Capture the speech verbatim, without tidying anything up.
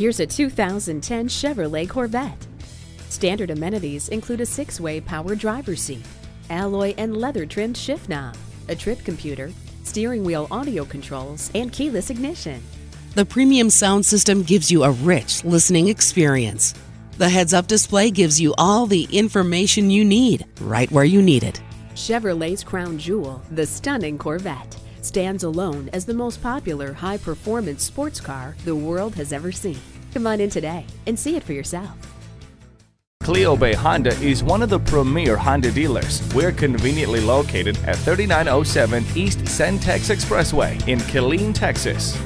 Here's a two thousand ten Chevrolet Corvette. Standard amenities include a six-way power driver's seat, alloy and leather-trimmed shift knob, a trip computer, steering wheel audio controls, and keyless ignition. The premium sound system gives you a rich listening experience. The heads-up display gives you all the information you need, right where you need it. Chevrolet's crown jewel, the stunning Corvette, stands alone as the most popular high-performance sports car the world has ever seen. Come on in today and see it for yourself. Cleo Bay Honda is one of the premier Honda dealers. We're conveniently located at thirty-nine oh seven East Centex Expressway in Killeen, Texas.